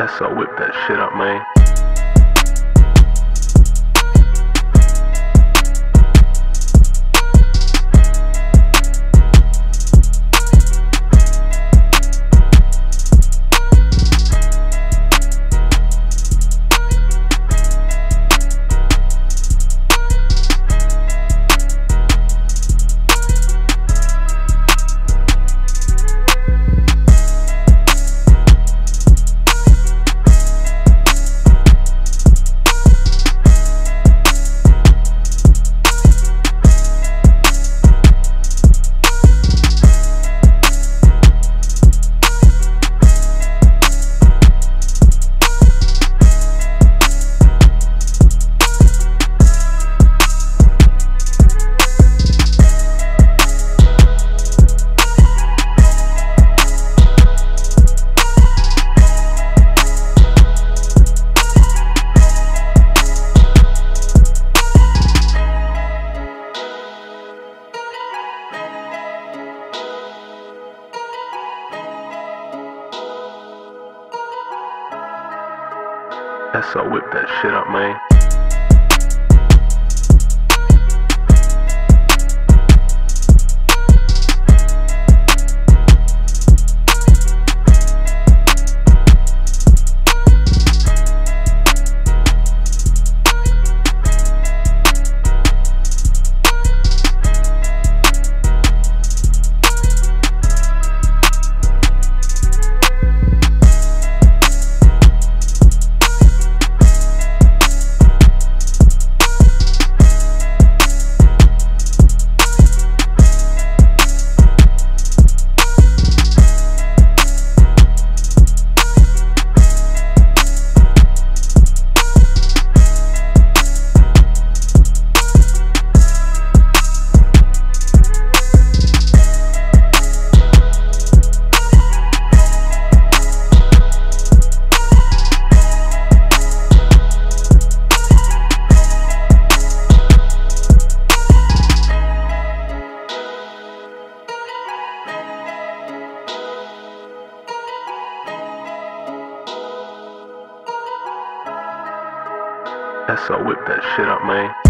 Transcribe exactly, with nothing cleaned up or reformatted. S O whip that shit up, man. S O whip that shit up, man. S O whip that shit up, man.